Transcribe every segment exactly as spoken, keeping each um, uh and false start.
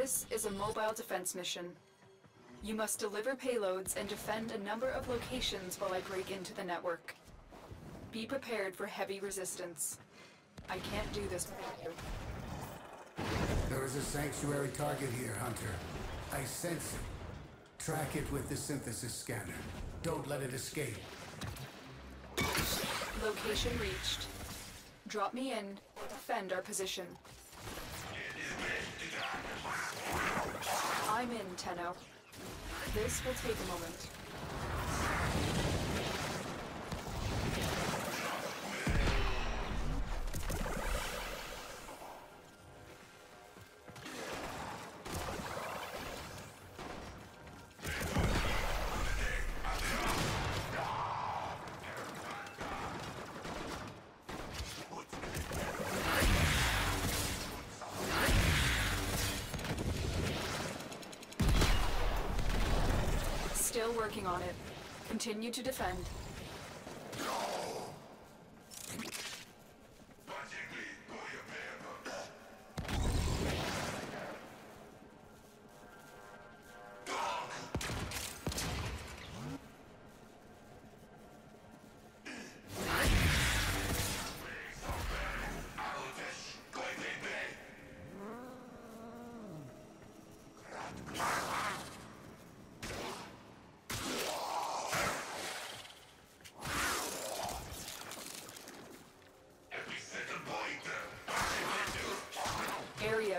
This is a mobile defense mission. You must deliver payloads and defend a number of locations while I break into the network. Be prepared for heavy resistance. I can't do this without you. There is a sanctuary target here, Hunter. I sense it. Track it with the synthesis scanner. Don't let it escape. Location reached. Drop me in or defend our position. I'm in, Tenno. This will take a moment. Still working on it. Continue to defend.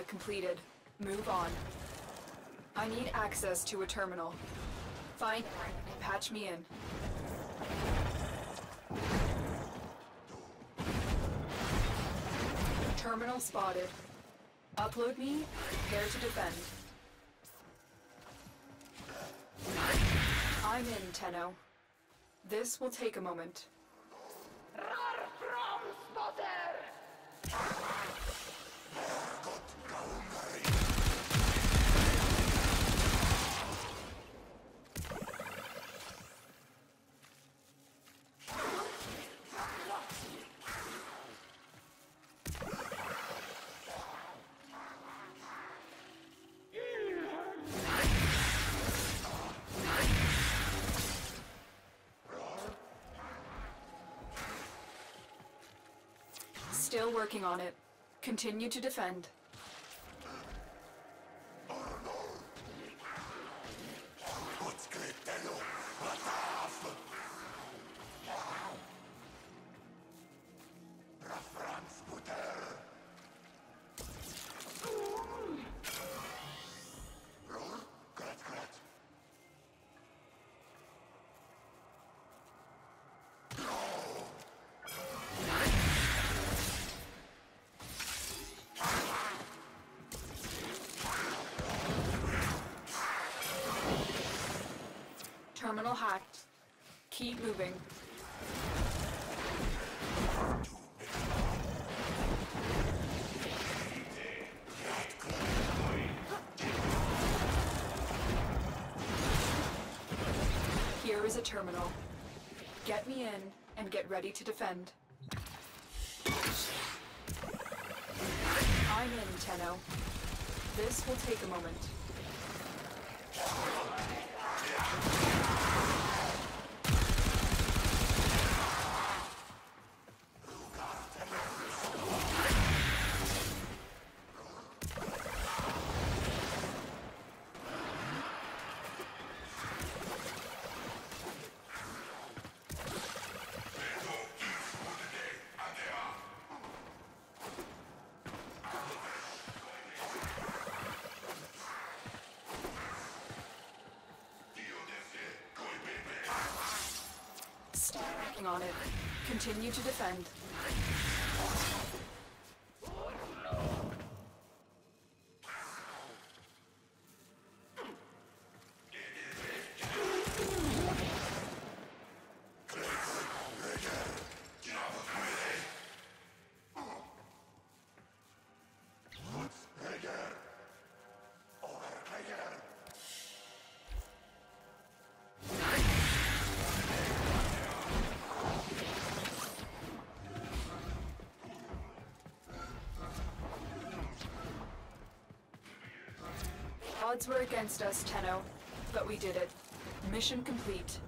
Completed. Move on. I need access to a terminal. Find and patch me in. Terminal spotted. Upload me. Prepare to defend. I'm in, Tenno. This will take a moment. Still working on it. Continue to defend. Terminal hacked. Keep moving. Here is a terminal. Get me in and get ready to defend. I'm in, Tenno. This will take a moment. On it. Continue to defend. odds were against us, Tenno, but we did it. Mission complete.